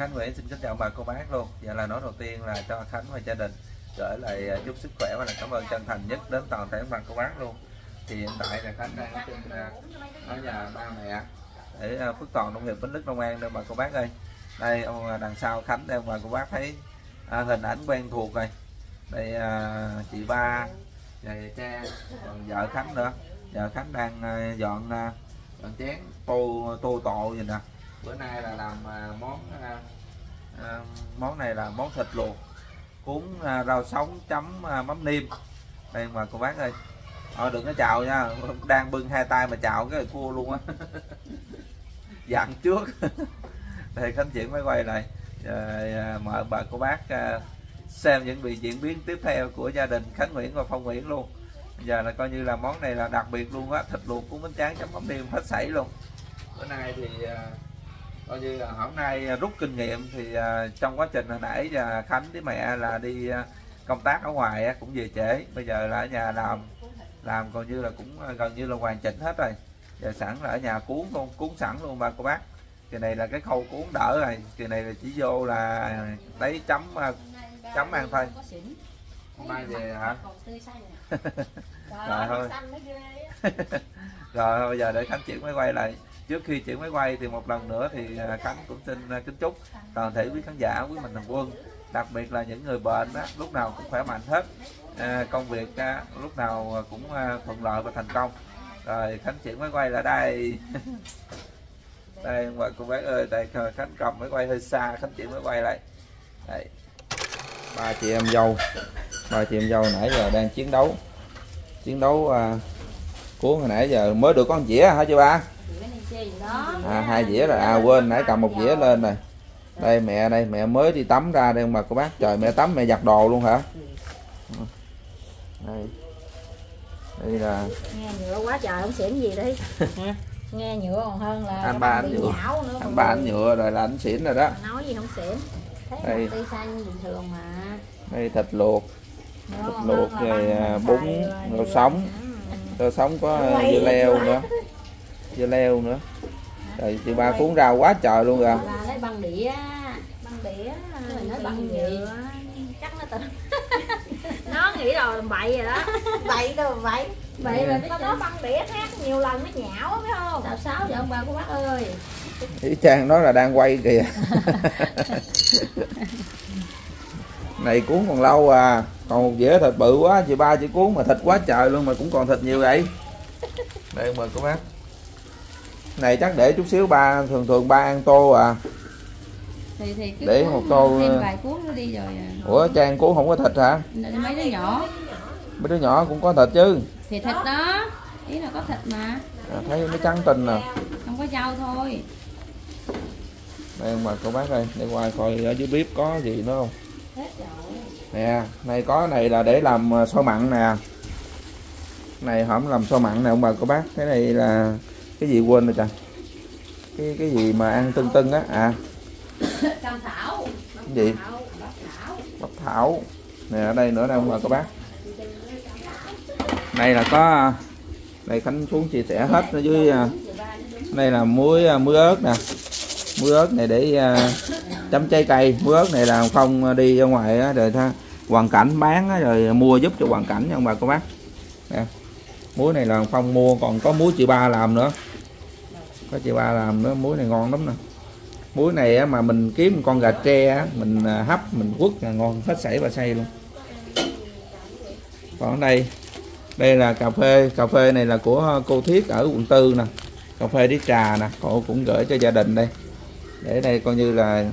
Khánh Nguyễn xin kính chào bà cô bác luôn. Và lời nói đầu tiên là cho Khánh và gia đình gửi lại chúc sức khỏe và lời cảm ơn chân thành nhất đến toàn thể bà cô bác luôn. Thì hiện tại là Khánh đang ở nhà ba mẹ ở Phước Toàn, nông nghiệp Vĩnh Lực Long An đây bà cô bác ơi. Đây đằng sau Khánh đây bà cô bác thấy hình ảnh quen thuộc rồi. Đây chị Ba, cha, vợ Khánh nữa. Vợ Khánh đang dọn chén tô gì nè. Bữa nay là làm món này là món thịt luộc cuốn rau sống chấm mắm niêm đây mà cô bác ơi. Đừng có chào nha, đang bưng hai tay mà chào cái cua luôn á. Dặn trước. Đây Khánh Chuyển mới quay lại mời bà cô bác xem những vị diễn biến tiếp theo của gia đình Khánh Nguyễn và Phong Nguyễn luôn. Bây giờ là coi như là món này là đặc biệt luôn á, thịt luộc cuốn bánh tráng chấm mắm niêm hết sảy luôn. Bữa nay thì coi như là hôm nay rút kinh nghiệm thì trong quá trình hồi nãy Khánh với mẹ là đi công tác ở ngoài cũng về trễ, bây giờ là ở nhà làm coi như là cũng gần như là hoàn chỉnh hết rồi. Giờ sẵn là ở nhà cuốn luôn, cuốn sẵn luôn bà cô bác. Cái này là cái khâu cuốn đỡ rồi, cái này là chỉ vô là lấy chấm ăn thôi. Hôm nay về hả? Rồi thôi. Rồi bây giờ để Khánh Chuyển máy quay lại. Trước khi Chuyển máy quay thì một lần nữa thì Khánh cũng xin kính chúc toàn thể quý khán giả, quý mạnh thường quân, đặc biệt là những người bệnh đó, lúc nào cũng khỏe mạnh hết, công việc lúc nào cũng thuận lợi và thành công. Rồi Khánh Chuyển máy quay là đây. Đây mà cô bác ơi, đây Khánh cầm máy quay hơi xa, Khánh Chuyển máy quay lại. Đây. Ba chị em dâu nãy giờ đang chiến đấu cuốn hồi nãy giờ mới được có một dĩa hả chị Ba? Hai dĩa rồi, quên nãy cầm một dĩa lên rồi. Đây mẹ mới đi tắm ra đây mà cô bác, trời mẹ tắm mẹ giặt đồ luôn hả? Đây là nghe nhựa quá trời không xỉn gì đi. Nghe nhựa còn hơn là anh ba anh nhựa. Anh ba anh nhựa rồi là anh xỉn rồi đó. Nói gì không xỉn. Thấy đi xanh bình thường mà. Đây thịt luộc. Thịt luộc rồi bún rau sống. Rau sống có dưa leo nữa. Trời, chị Ba cuốn rau quá trời luôn rồi. Bà lấy băng đĩa nói băng nhựa chắc nó tự nó nghĩ rồi bậy rồi đó, bậy rồi nó nói băng đĩa khác nhiều lần nó nhão phải không? Sáu giờ ông bà của bác ơi, ý chang nói là đang quay kìa. Này cuốn còn lâu à, còn một dĩa thịt bự quá chị Ba chỉ cuốn mà thịt quá trời luôn mà cũng còn thịt nhiều vậy. Đây mời cô bác. Này chắc để chút xíu ba, thường ba ăn tô à. Thì để một tô thêm vài cuốn nữa đi rồi. Ủa Trang cuốn không có thịt hả? Mấy đứa nhỏ. Mấy đứa nhỏ cũng có thịt chứ. Thì thịt đó, ý là có thịt mà. Thấy nó trắng tinh nè. Không có rau thôi. Đây mà cô bác ơi, để ngoài coi ở dưới bếp có gì nữa không? Hết rồi. Nè, này có này là để làm xôi mặn nè. Này hổng làm xôi mặn nè ông bà cô bác, cái này là cái gì quên rồi trời, cái gì mà ăn tưng á cam thảo, cái gì bắp thảo nè, ở đây nữa đây ông bà cô bác. Đây là có đây Khánh xuống chia sẻ hết ở dưới. Đây là muối ớt nè, muối ớt này để chấm trái cây. Muối ớt này là Phong đi ra ngoài rồi Hoàn Cảnh bán rồi mua giúp cho Hoàn Cảnh nha ông bà cô bác nè. Muối này là Phong mua, còn có muối chị Ba làm nữa. Muối này ngon lắm nè. Muối này mà mình kiếm một con gà tre mình hấp, mình quất là ngon hết sảy và say luôn. Còn ở đây, đây là cà phê. Cà phê này là của cô Thiết ở quận 4 nè. Cà phê đi trà nè, cô cũng gửi cho gia đình đây. Để đây coi như là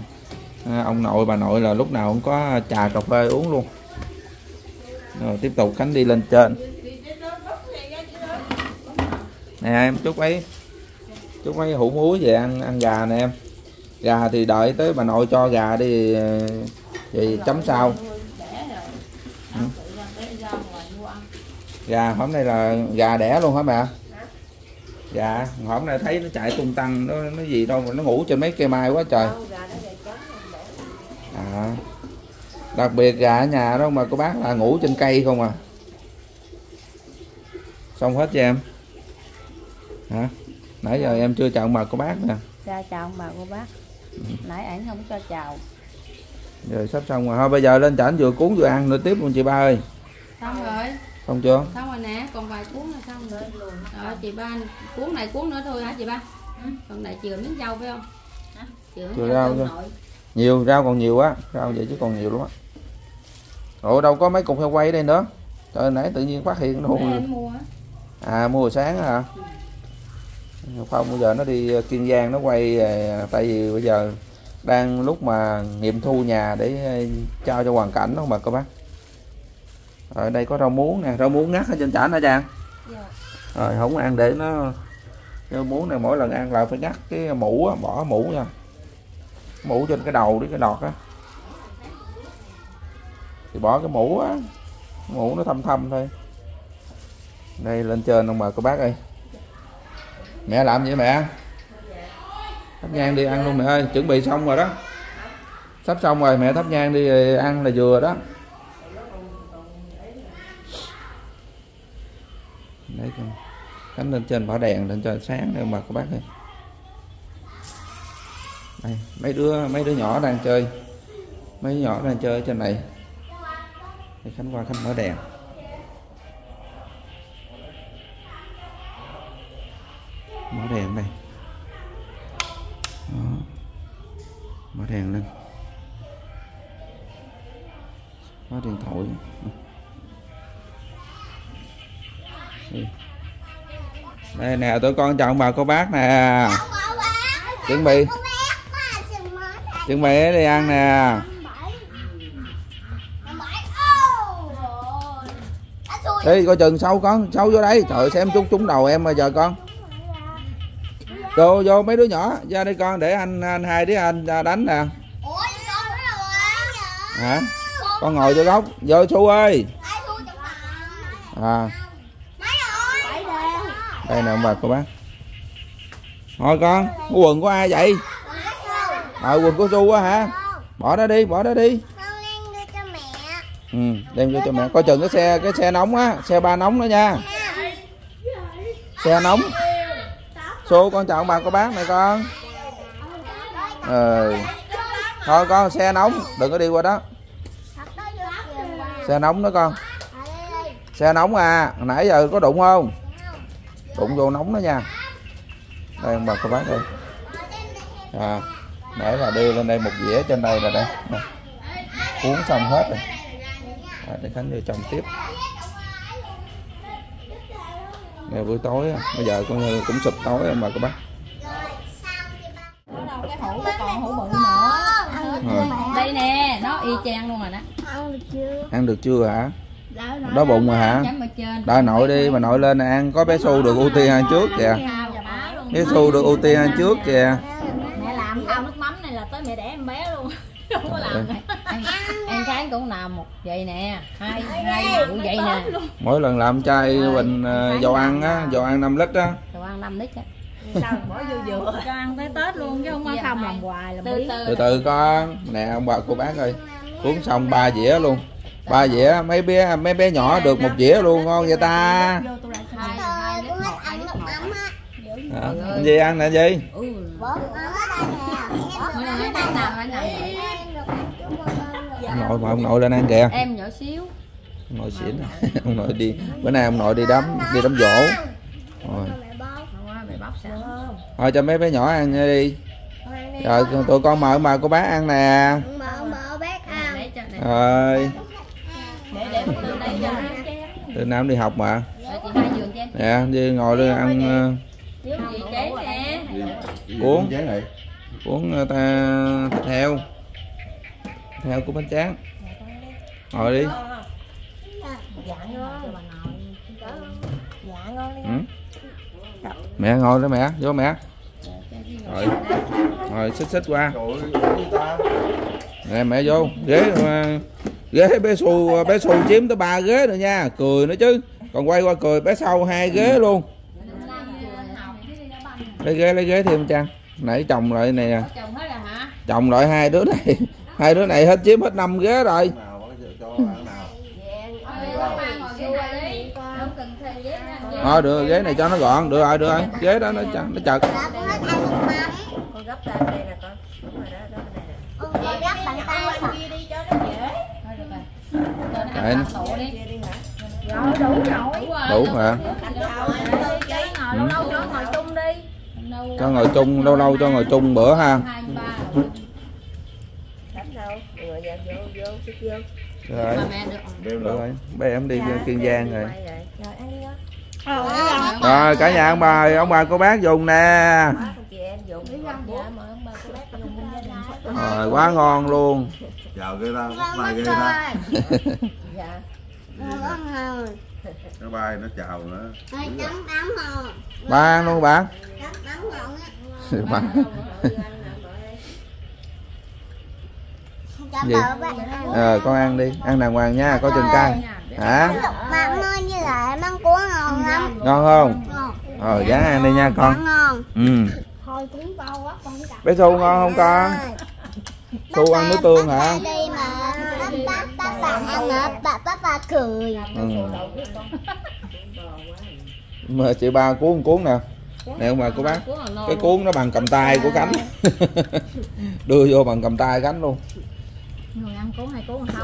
ông nội bà nội là lúc nào cũng có trà cà phê uống luôn. Rồi tiếp tục Khánh đi lên trên. Nè em chút mấy hũ muối về ăn gà nè em. Gà thì đợi tới bà nội cho gà đi thì chấm sau. Gà hôm nay là gà đẻ luôn hả mẹ? Gà hôm nay thấy nó chạy tung tăng, nó gì đâu mà nó ngủ trên mấy cây mai quá trời. Đặc biệt gà ở nhà đó mà cô bác là ngủ trên cây không à. Xong hết cho em. Nãy giờ em chưa chào bà cô bác nè. Dạ chào bà cô bác. nãy ảnh không cho chào. Rồi sắp xong rồi, thôi bây giờ lên chảnh vừa cuốn vừa ăn nữa tiếp luôn chị Ba ơi. Xong rồi. Xong chưa? Xong rồi nè, còn vài cuốn là xong rồi. Rồi chị Ba, cuốn này cuốn nữa thôi hả chị Ba? Còn này chừa miếng rau phải không? Chừa rau thôi. Nhiều, rau còn nhiều quá, rau vậy chứ còn nhiều lắm á. Ủa đâu có mấy cục heo quay ở đây nữa. Trời nãy tự nhiên phát hiện luôn. Mua. À mua hồi sáng hả? Không, bây giờ nó đi Kiên Giang nó quay, tại vì bây giờ đang lúc mà nghiệm thu nhà để trao cho hoàn cảnh đó mà cô bác. Ở đây có rau muống nè, rau muống ngắt ở trên chả hả Trang? Dạ. Rồi không ăn để nó, rau muống này mỗi lần ăn là phải ngắt cái mũ á, bỏ mũ nha. Mũ trên cái đầu, cái đọt á. Thì bỏ cái mũ á, mũ nó thâm thâm thôi. Đây lên trên không mời cô bác ơi. Mẹ làm vậy mẹ? Thắp nhang đi ăn luôn mẹ ơi, chuẩn bị xong rồi đó. Sắp xong rồi, mẹ thắp nhang đi ăn là vừa đó. Đấy, Khánh lên trên bỏ đèn lên cho sáng để mà các bác ơi. Đây, mấy đứa nhỏ đang chơi. Mấy đứa nhỏ đang chơi trên này. Để Khánh qua Khánh mở đèn. Mở đèn đây. Đó. Mở đèn lên. Mở điện thoại. Đây nè tụi con chọn bà cô bác nè. Chuẩn bị đi ăn nè. Đi coi chừng sâu con, sâu vô đây. Trời xem chút trúng đầu em bây giờ con. Đồ vô mấy đứa nhỏ ra đây con để anh hai đứa anh đánh nè. Hả? Con ngồi vô góc, vô Su ơi. À. Đây nè ông bà cô bác. Thôi con, cái quần của ai vậy? À, quần của Su á hả? Bỏ đó đi, bỏ đó đi. Ừ, đem vô cho mẹ. Coi chừng cái xe nóng á, xe ba nóng đó nha. Xe nóng. Su con chào ông bà cô bác này con. Ừ. Thôi con xe nóng, đừng có đi qua đó. Xe nóng đó con. Xe nóng à, nãy giờ có đụng không? Đụng vô nóng đó nha. Đây ông bà cô bác đây. À, nãy là đưa lên đây một dĩa trên đây là đây. Uống xong hết rồi. À, để Khánh vô trồng tiếp. Ngày buổi tối bây giờ con cũng sụp tối mà các bác. Cái hũ còn hũ bự nữa. Đây nè, nó y chang luôn rồi đó. Ăn được chưa hả? Đói bụng rồi hả? Đợi nội đi mà nội lên ăn, có bé Su được ưu tiên ăn trước kìa. Bé Su được ưu tiên ăn trước kìa. Mẹ làm thao nước mắm này là tới mẹ đẻ em bé luôn. Không có làm. Ăn cái cũng làm một vậy nè, hai cũng vậy nè. Mỗi lần làm chai bình dầu ăn á, dầu ăn 5 lít á. Dầu ăn 5 lít á. Sao bỏ vô dừa. Cho ăn tới Tết luôn chứ không ăn không làm hoài là biết. Từ con, nè ông bà cô bác ơi. Uống xong 3 dĩa luôn. 3 dĩa mấy bé nhỏ được 1 dĩa luôn, ngon vậy ta. Anh gì ăn nè gì? Nội mà ông nội lên ăn kìa. Em nhỏ xíu. Ông nội xỉn. Ông nội đi bữa nay ông nội đi đám giỗ. Rồi. Thôi cho mấy bé nhỏ ăn đi. Rồi tụi con mời cô bác ăn nè. Mời bác ăn. Rồi. Từ Nam đi học mà. Dạ, đi ngồi đi ăn. Uống thịt heo. Theo của bánh tráng. Ngồi đi. Mẹ ngồi đó mẹ, vô mẹ. Rồi. Rồi xích qua. Nè mẹ vô, ghế bé Su chiếm tới 3 ghế rồi nha, cười nữa chứ. Còn quay qua cười bé Sau 2 ghế luôn. Lấy ghế thêm chăng. Nãy chồng lại này nè. Chồng lại 2 đứa này. Hai đứa này hết chiếm hết 5 ghế rồi. Thôi được ghế này cho nó gọn, được rồi ghế đó nó chật. gấp bàn tay mà. Đấy. Rồi đủ rồi. Đủ hả? Cho ngồi chung lâu lâu cho ngồi chung bữa ha. Rồi. Bé em đi Kiên Giang rồi. Rồi cả nhà ông bà cô bác dùng nè. Rồi quá ngon luôn. Chào cái đó, mai cái đó. Dạ. Nó bay nó chào nữa. Ba luôn bạn. Gì? Ờ con ăn đi, ăn đàng hoàng nha, có chừng cay. Hả? Măng cua ngon lắm. Ngon không? Ờ dán ăn đi nha con. Ừ. Thôi cũng to quá con. Bé Xu ngon không con? Xu ăn nước tương hả? Bà cười. Mời chị ba cuốn nè. Nè ông bà cô bác. Cái cuốn nó bằng cầm tay của Khánh. Đưa vô bằng cầm tay Khánh luôn.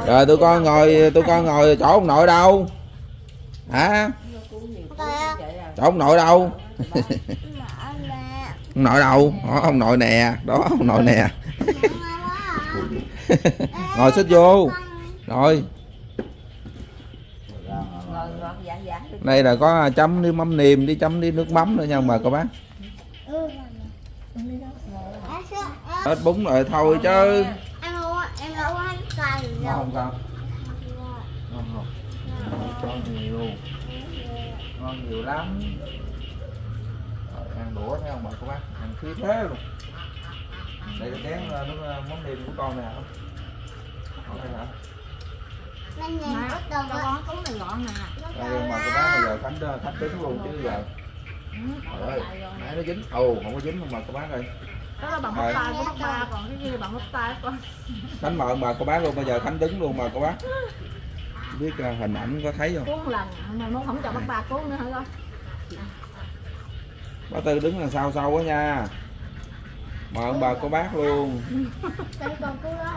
Rồi tụi con ngồi chỗ ông nội đâu? Hả? Chỗ ông nội đâu? Ông nội đâu? Ông nội nè, đó ông nội nè. Ngồi xích vô. Rồi. Đây là có chấm đi mắm niềm, đi chấm đi nước mắm nữa nha mà cô bác. Hết bún rồi thôi chứ. Không con. Ngon nhiều. Ngon nhiều lắm. Rồi, ăn đũa thấy không bà cô bác? Ăn khí thế luôn. Đây là chén món niềm của con nè hả? Con đây hả? Nên nhìn có tờ con cũng là gọn nè. Đây mà cô bác bây giờ Khánh đứng luôn chứ giờ. Trời ơi, nãy nó dính. Ồ, không có dính không mà cô bác ơi. Đó là bằng hốc tay của bác ba, còn cái kia bằng hốc tay con. Khánh mời bà cô bác luôn, bây giờ Khánh đứng luôn mà cô bác. Biết hình ảnh có thấy không? Cuốn lần, mà muốn không cho bác ba cuốn nữa hả con? Bà Tư đứng là sao sâu quá nha. Mời ông bà cô bác luôn. Đây con cuốn đó.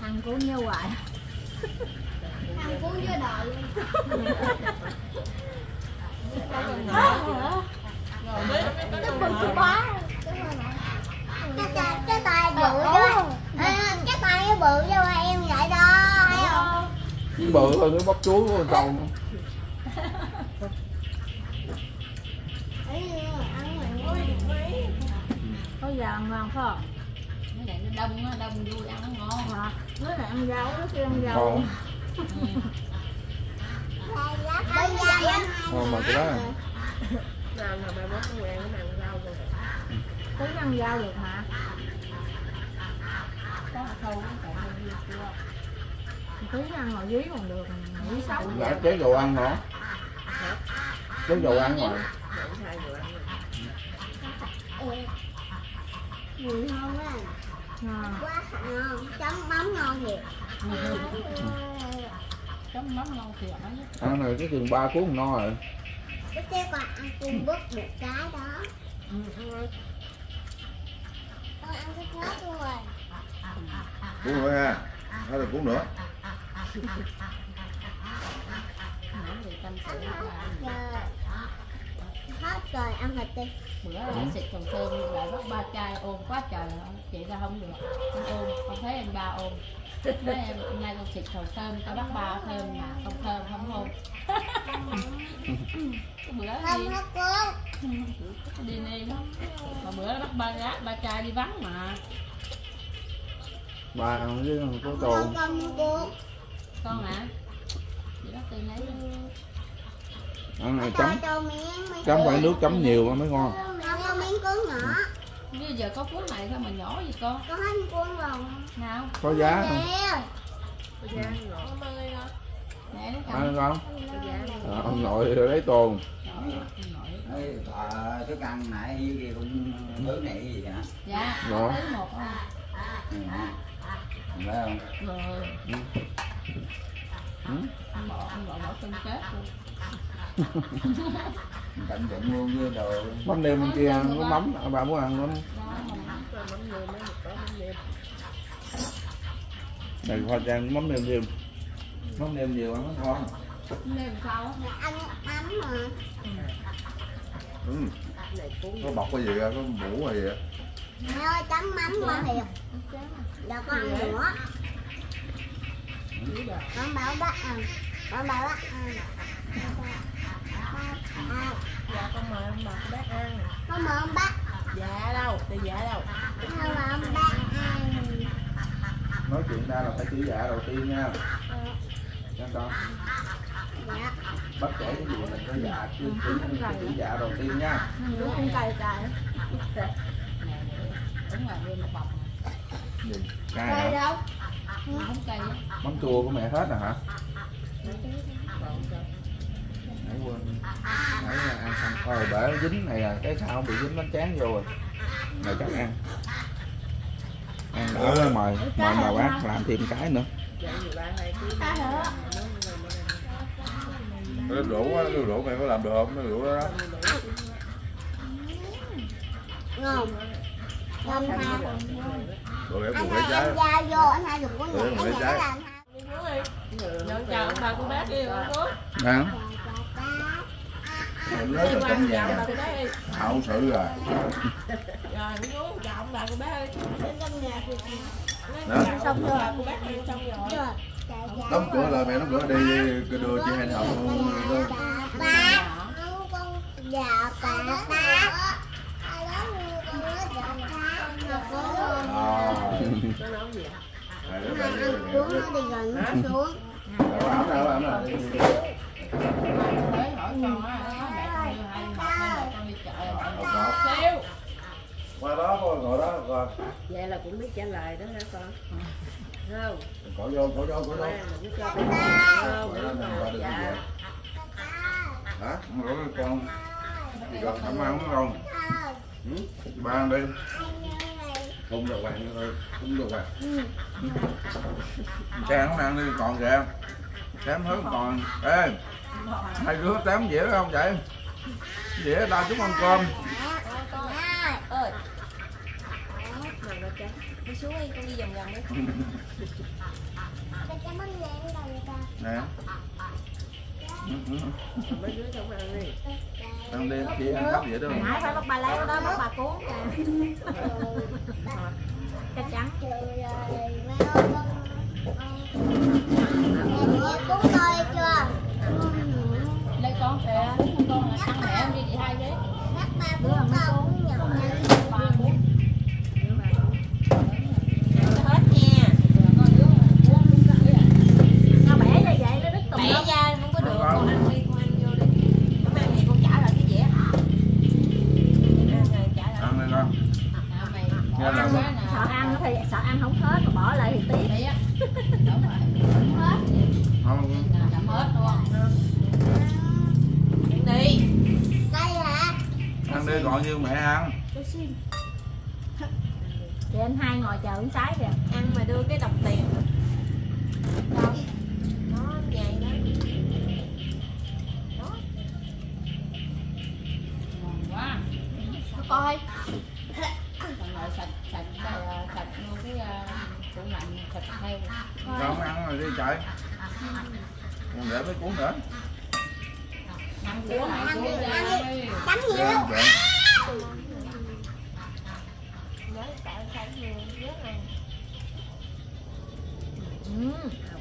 Thằng cuốn như hoài. Thằng cuốn với đời luôn. Tức bừng chứ quá. Cái tay bự cho cái tay bự cho em vậy đó thấy không? Cái bự hơn cái bắp chuối của con trồng. Có vàng vàng phải không? Nó để nó đông vui ăn nó ngon hả? Nó là ăn rau nó kêu ăn rau. Ngon mà cái đó. Nào nào mày bóc quen nó ăn rau rồi. Tính ăn rau được hả? Có thâu chưa? Ăn ngồi dưới còn được, dưới sống. Chế đồ ăn hả? Chế đồ ăn rồi. Mùi ngon quá. Quá ngon, chấm mắm ngon thiệt. Chấm mắm ngon thiệt á. Ăn rồi cái chừng 3 cuốn no rồi. Cái chế còn ăn chung bớt được cái đó. Con ăn cái cuốn rồi. Cuốn nữa ha. Thôi là cuốn nữa. Hết rồi ăn thịt đi. Bữa ăn xịt còn cơm lại bắt ba chai ôm quá trời chị ra không được. Con ôm, con thấy anh ba ôm. Nói em hôm nay con xịt thầu cơm, tao bắt ba thêm mà không thơm không ôm. Bữa đi. Đi đi đó. Mà bữa đó bắt ba trai đi vắng mà. Ba ăn với có tồn. Con hả? Chị bắt tiền lấy. Ăn này chấm. Chấm phải nước chấm nhiều mới ngon. Con miếng cuốn nhỏ. Bây giờ có cuốn này thôi mà nhỏ gì con? Có hết cuốn rồi. Nào. Có giá không? Có giá không? Ăn không? Ông nội lấy tồn. Thức ăn nãy kia cũng thứ này gì vậy hả? Dạ, có thứ một thôi. Lấy không? Rồi. Ăn bỏ chân chết luôn. Tận dụng luôn với đồ. Mắm nêm bên kia ăn có mắm, bà muốn ăn lắm. Mắm nêm mới có mắm nêm. Tại Hoa Trang mắm nêm nhiều. Mắm nêm nhiều ăn nó ngon. Nêm sao? Ăn ấm mà. Có bọc cái gì ra, có mũ gì vậy? Mẹ ơi, chấm mắm quá thiệt. Đâu có ăn nữa. Con bảo bác ăn. Con bảo bác ăn. Dạ con mời ông bác ăn. Con mời ông bác. Dạ đâu, thì dạ đâu. Con mời ông bác ăn. Nói chuyện ra là phải chỉ dạ đầu tiên nha. Nha con. Dạ. Bác kể cái gì mình có dạ chứ chỉ không chỉ dạ đầu tiên nha. Đúng không cày cày. Đúng là nguyên một bọc. Cày đâu? Không cày. Mắm chua của mẹ hết rồi hả? Nãy quên. Nãy ăn xong thôi bể dính này là cái sao bị dính bánh tráng vô rồi. Này chắc ăn. Ăn nữa mời bà bác làm thêm cái nữa. Cái rượu mày có làm được không? Cái rượu đó đó. Ngon. Ngon ha. Rồi em lấy trái. Anh ra vô anh hai dùng có nhặt cái này nó làm. Nhận chào ông bà cô bác đi con nước. Dạ. Mình lấy cái cánh nhà. Hậu sự rồi. Rồi uống chào ông bà cô bác ơi. Đến căn nhà kìa. Nó xong rồi bà cô bác đi xong rồi. Đóng cửa là mẹ đóng cửa đi đưa chị Hành học luôn. Ba. Dạ ba ba. Qua đó coi ngồi đó coi. Vậy là cũng biết trả lời đó hả con? Không. Cổ vô. Hả? Ngồi con. Con không ăn không? Ba ăn đi. Không được bạn thôi, không được bạn. Cha không ăn đi còn kìa. Tám hớp còn. Ê, hai đứa tám dĩa không vậy? Dĩa ta chúng ăn cơm. Ơi. Đi xuống đi, con đi vòng vòng đi. Nè. Mấy đứa không ăn đi. Ăn đi, chị ăn cắp dĩa đâu. Nãy phải bắt bà lấy đó, bắt bà cuốn kìa. Chắc chắn. Cuốn coi chưa? Lấy con kìa, con là ăn mẹ đi chị hai đấy. Bắt bà cuốn con.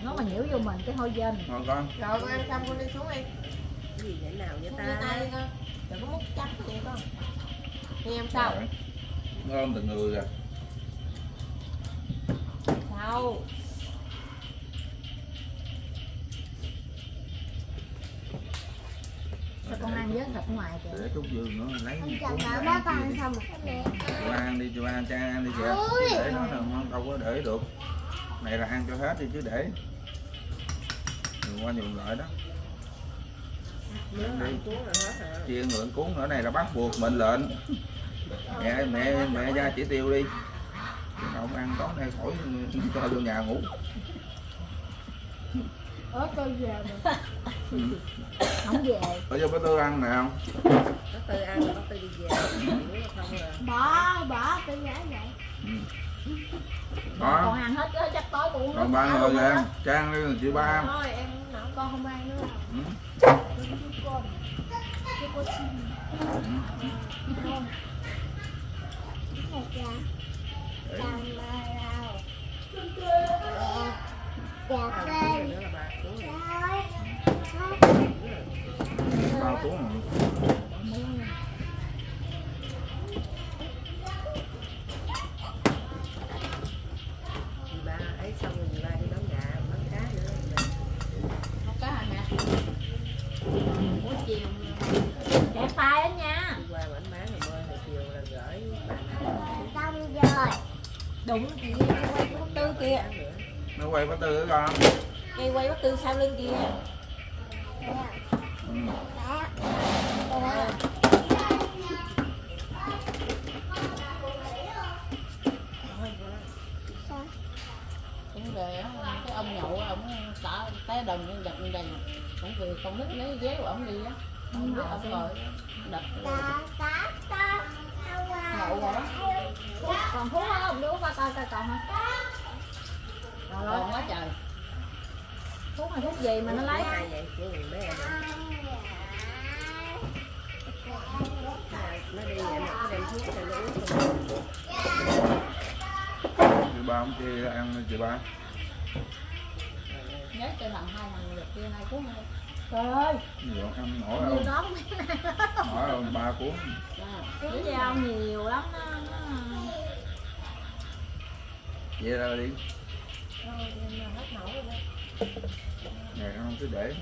Nó mà nhiễu vô mình cái hôi dên. Rồi con. Rồi con ăn xong con đi xuống đi. Cái gì vậy nào vậy ta? Đi con. Đừng có múc chấm vậy con. Nghe em sao? Nó ôm từng người kìa. Sao? Sao con ăn vớt thịt ngoài kìa? Để chút dư nữa lấy. Con chờ bác ăn xong rồi. Chú ăn đi, chú ăn, cha ăn đi kìa. Để nó không đâu có để được. Này là ăn cho hết đi chứ để dùng qua dùng lại đó. Chia ngưỡng cuốn nữa này là bắt buộc mệnh lệnh. Mẹ ra chỉ tiêu đi. Không ăn tối nay khỏi cho vô nhà ngủ. Ớt tôi về mà. Không về. Ở vô bác Tư ăn nè không? Bác Tư ăn rồi bác Tư đi về. Bỏ, tôi nhả vậy. Con ăn hết chắc tối uống nước ba người em, Trang đi chị ba. Thôi em nấu con không ăn nữa. Đúng chị quay bác Tư kìa. Nó quay bác Tư đó con. Đi quay bác Tư sau lưng kìa. Cũng về cái ông nhậu ổng sợ té đồng nhưng đập đành. Ổng về không biết lấy vé của ổng đi á. Không biết ổng rồi. Đập. Nhậu rồi đó. Còn hút không? Đưa qua coi coi còn hả? Còn quá trời. Hút mà hút gì mà nó lấy? Nó đi vậy mà nó đem thuốc này nó uống không? Chị ba không kia ăn chị ba. Nhớ cho thằng hai thằng được kia hai cuốn thôi. Trời ơi. Nhiều ăn nổi không? Đó nổi không? 3 cuốn. Cuốn dao nhiều lắm nó. Vậy ra đi. Ngày không cứ để.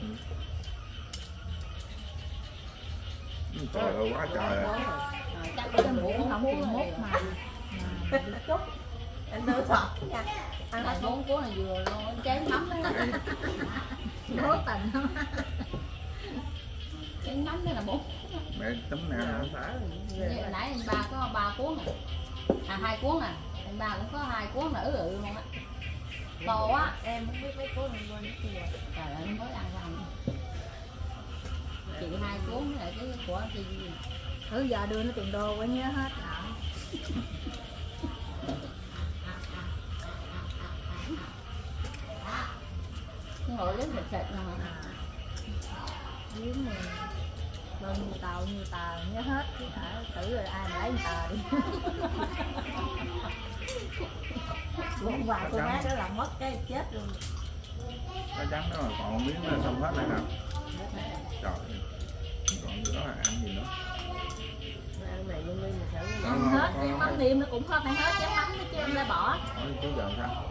Trời ơi quá trời. Chắc cái muỗng cũng không chịu mốt mà. Chút. Anh đưa sọt nha. Ăn 4 cuốn là vừa luôn, chén nấm đó. Cố tình. Chén nấm đó là 4. Mẹ tấm nè. Nãy anh ba có 3 cuốn. À 2 cuốn à. Anh ba cũng có 2 cuốn nữa rồi luôn á. To quá, em không biết mấy cuốn này quên mất rồi. Trời ơi, mới ăn xong. Chị 2 cuốn lại cái của chị. Thử giờ đưa nó tiền đô quá nhớ hết hả? Ngồi lấy thịt thịt nè. Dưới mười. Bao nhiêu tàu nhớ hết chứ hả? Tử rồi ai để tờ đi. Một vài cô gái đó là mất cái chết luôn. Cá trắng đó là còn miếng là xong hết rồi hả? Trời ơi. Còn cái đó là ăn gì nữa? Ăn này luôn đi mà sợ. Ăn hết, cái mắm niêm nó cũng phải hết chén mắm nó chứ em lại bỏ. Ôi, cứ giờ sao?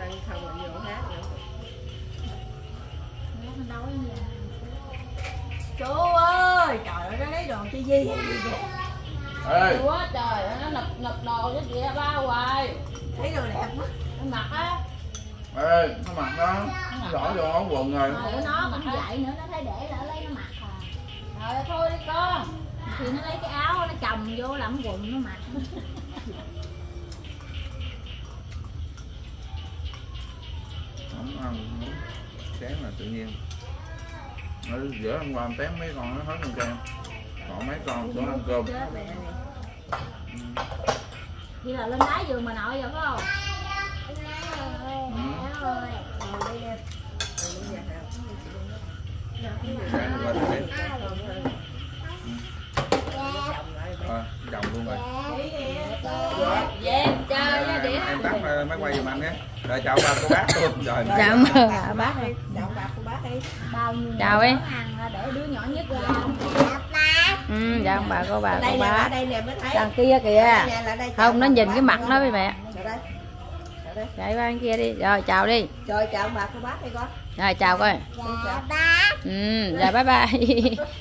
Ăn không là vô hát nữa. Nó đói nha. Chú ơi, trời ơi, nó lấy đồ chi gì vậy? Ê. Quá trời, nó nập đồ với chị ba hoài. Thấy đồ đẹp quá. Nó mặc á. Ê, nó mặc đó. Nó rõ vô áo quần rồi. Rồi nó mặc vậy nữa, nó thấy để nó lấy nó mặc rồi. Rồi thôi đi con. Thì nó lấy cái áo nó chồng vô làm quần nó mặc. Không ăn sáng là tự nhiên. Ở giữa hôm qua tém mấy con nó hết con cơm. Còn mấy con xuống ăn cơm. Vậy là lên đá giường mà nội rồi phải không? Chồng luôn rồi. Em tắt máy quay giùm anh nhé. Rồi chào bà cô bác luôn. Rồi. Chào bà bác đi. Chào bà cô bác đi. Bao nhiêu chào em. Để đứa nhỏ nhất ra. Ừ, chào bà cô bà cô bác. Đằng kia kìa. Không nó nhìn cái mặt nó với mẹ. Chạy qua kia đi. Rồi chào đi. Rồi chào bà cô bác đi con. Rồi chào coi. Dạ bác. Ừ, dạ bye bye.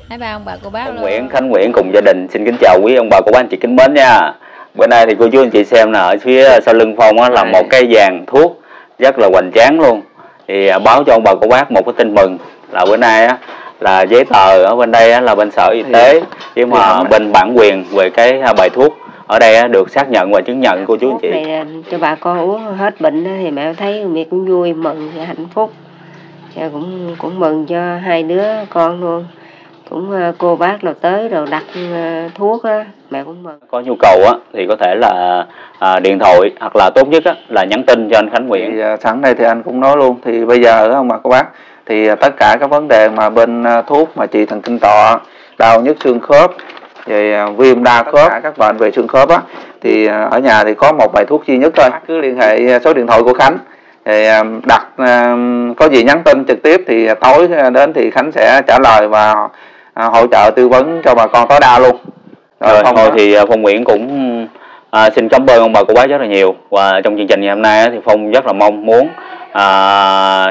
Bye bye ông bà cô bác luôn. Khánh Nguyễn cùng gia đình xin kính chào quý ông bà cô bác anh chị kính mến nha. Bữa nay thì cô chú anh chị xem là ở phía sau lưng Phong á, là một cái dàn thuốc rất là hoành tráng luôn. Thì báo cho ông bà cô bác một cái tin mừng là bữa nay á, là giấy tờ ở bên đây á, là bên Sở Y tế nhưng mà bên bản quyền về cái bài thuốc ở đây á, được xác nhận và chứng nhận cô chú anh chị. Này, cho bà con uống hết bệnh á, thì mẹ thấy mẹ cũng vui mừng và hạnh phúc. Cũng mừng cho hai đứa con luôn. cũng cô bác nào tới rồi đặt thuốc á, mẹ cũng mừng. Có nhu cầu á thì có thể là điện thoại hoặc là tốt nhất á, là nhắn tin cho anh Khánh Nguyễn. Thì, sẵn đây thì anh cũng nói luôn, thì bây giờ không mà cô bác thì tất cả các vấn đề mà bên thuốc mà trị thần kinh tọa, đau nhức xương khớp, về viêm đa khớp, các bệnh về xương khớp á, thì ở nhà thì có một bài thuốc duy nhất thôi. Cứ liên hệ số điện thoại của Khánh, thì đặt có gì nhắn tin trực tiếp thì tối đến thì Khánh sẽ trả lời và hỗ trợ tư vấn cho bà con tối đa luôn. Rồi thôi đó. Thì Phong Nguyễn cũng xin cảm ơn ông bà cô bác rất là nhiều, và trong chương trình ngày hôm nay thì Phong rất là mong muốn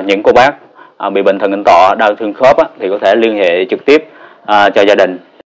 những cô bác bị bệnh thần kinh tọa, đau xương khớp thì có thể liên hệ trực tiếp cho gia đình